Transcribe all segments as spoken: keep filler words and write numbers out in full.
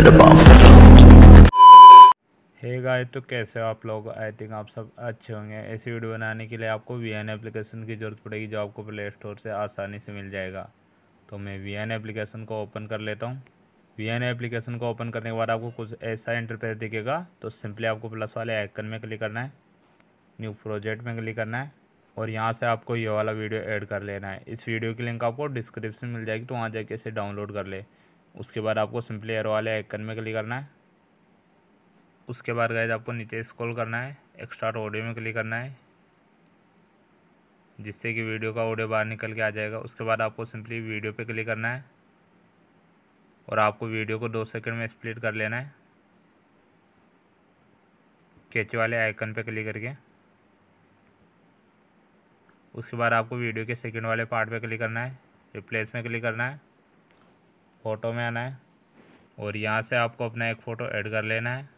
after the bomb। Hey guys, तो कैसे हो आप लोग। आई थिंक आप सब अच्छे होंगे। ऐसी वीडियो बनाने के लिए आपको वी एन एप्लीकेशन की ज़रूरत पड़ेगी जो आपको प्ले स्टोर से आसानी से मिल जाएगा। तो मैं वी एन एप्लीकेशन को ओपन कर लेता हूँ। वी एन एप्लीकेशन को ओपन करने के बाद आपको कुछ ऐसा इंटरफेस दिखेगा। तो सिंपली आपको प्लस वाले आइकन में क्लिक करना है, न्यू प्रोजेक्ट में क्लिक करना है और यहाँ से आपको ये वाला वीडियो ऐड कर लेना है। इस वीडियो की लिंक आपको डिस्क्रिप्शन मिल जाएगी, तो वहाँ जाके इसे डाउनलोड कर ले। उसके बाद आपको सिंपली एरो वाले आइकन में क्लिक करना है। उसके बाद गाइस आपको नीचे स्क्रॉल करना है, एक्स्ट्रा ऑडियो में क्लिक करना है जिससे कि वीडियो का ऑडियो बाहर निकल के आ जाएगा। उसके बाद आपको सिंपली वीडियो पे क्लिक करना है और आपको वीडियो को दो सेकंड में स्प्लिट कर लेना है कैच वाले आइकन पे क्लिक करके। उसके बाद आपको वीडियो के सेकंड वाले पार्ट पे क्लिक करना है, रिप्लेस में क्लिक करना है, फ़ोटो में आना है और यहाँ से आपको अपना एक फ़ोटो ऐड कर लेना है।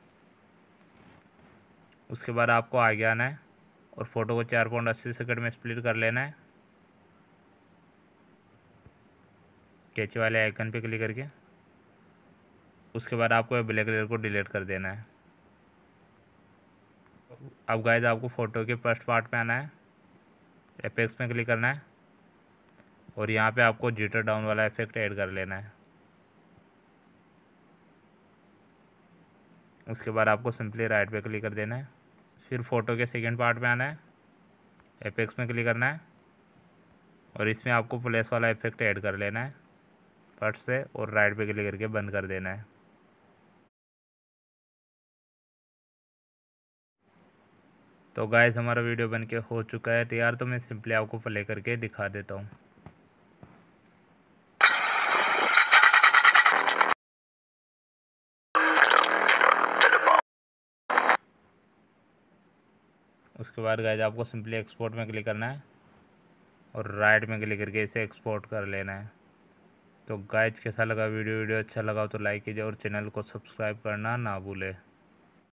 उसके बाद आपको आगे आना है और फ़ोटो को चार पॉइंट अस्सी सेकेंड में स्प्लिट कर लेना है कैच वाले आइकन पे क्लिक करके। उसके बाद आपको ब्लैक कलर को डिलीट कर देना है। अब गाइस आपको फ़ोटो के फर्स्ट पार्ट पे आना है, एफेक्ट्स में क्लिक करना है और यहाँ पे आपको जिटर डाउन वाला इफेक्ट ऐड कर लेना है। उसके बाद आपको सिंपली राइट पे क्लिक कर देना है। फिर फ़ोटो के सेकंड पार्ट में आना है, एफेक्ट्स में क्लिक करना है और इसमें आपको प्लेस वाला इफेक्ट ऐड कर लेना है फट से और राइट पे क्लिक करके बंद कर देना है। तो गाइस हमारा वीडियो बनके हो चुका है तैयार। तो मैं सिंपली आपको प्ले करके दिखा देता हूँ। उसके बाद गाइस आपको सिंपली एक्सपोर्ट में क्लिक करना है और राइट में क्लिक करके इसे एक्सपोर्ट कर लेना है। तो गाइस कैसा लगा वीडियो वीडियो अच्छा लगा तो लाइक कीजिए और चैनल को सब्सक्राइब करना ना भूले।